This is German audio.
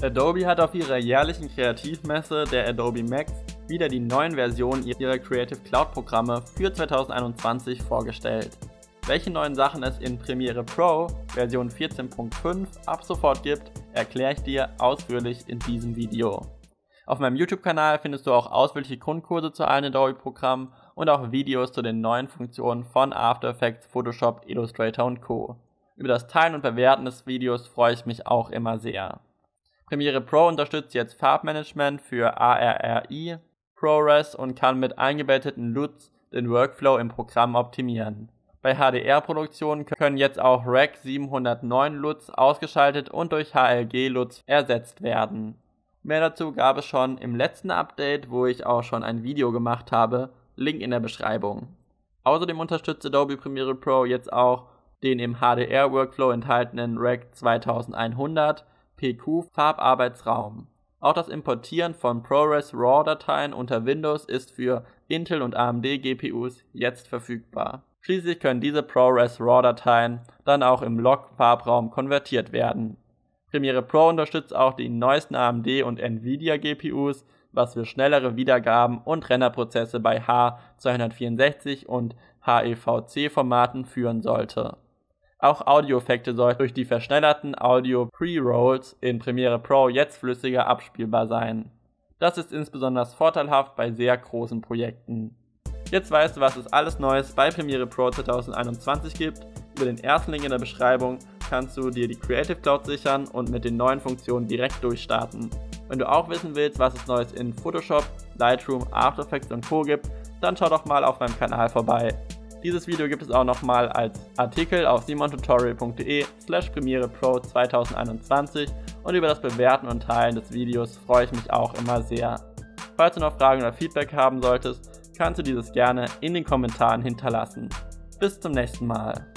Adobe hat auf ihrer jährlichen Kreativmesse, der Adobe Max, wieder die neuen Versionen ihrer Creative Cloud Programme für 2021 vorgestellt. Welche neuen Sachen es in Premiere Pro Version 14.5 ab sofort gibt, erkläre ich dir ausführlich in diesem Video. Auf meinem YouTube-Kanal findest du auch ausführliche Grundkurse zu allen Adobe-Programmen und auch Videos zu den neuen Funktionen von After Effects, Photoshop, Illustrator und Co. Über das Teilen und Bewerten des Videos freue ich mich auch immer sehr. Premiere Pro unterstützt jetzt Farbmanagement für ARRI, ProRes und kann mit eingebetteten LUTs den Workflow im Programm optimieren. Bei HDR-Produktionen können jetzt auch Rec 709 LUTs ausgeschaltet und durch HLG LUTs ersetzt werden. Mehr dazu gab es schon im letzten Update, wo ich auch schon ein Video gemacht habe, Link in der Beschreibung. Außerdem unterstützt Adobe Premiere Pro jetzt auch den im HDR-Workflow enthaltenen Rec 2100, PQ-Farbarbeitsraum. Auch das Importieren von ProRes RAW-Dateien unter Windows ist für Intel und AMD GPUs jetzt verfügbar. Schließlich können diese ProRes RAW-Dateien dann auch im Log-Farbraum konvertiert werden. Premiere Pro unterstützt auch die neuesten AMD und Nvidia GPUs, was für schnellere Wiedergaben und Renderprozesse bei H264 und HEVC-Formaten führen sollte. Auch Audioeffekte sollen durch die verschnellerten Audio-Pre-Rolls in Premiere Pro jetzt flüssiger abspielbar sein. Das ist insbesondere vorteilhaft bei sehr großen Projekten. Jetzt weißt du, was es alles Neues bei Premiere Pro 2021 gibt. Über den ersten Link in der Beschreibung kannst du dir die Creative Cloud sichern und mit den neuen Funktionen direkt durchstarten. Wenn du auch wissen willst, was es Neues in Photoshop, Lightroom, After Effects und Co. gibt, dann schau doch mal auf meinem Kanal vorbei. Dieses Video gibt es auch nochmal als Artikel auf simontutorial.de/premierepro2021 und über das Bewerten und Teilen des Videos freue ich mich auch immer sehr. Falls du noch Fragen oder Feedback haben solltest, kannst du dieses gerne in den Kommentaren hinterlassen. Bis zum nächsten Mal.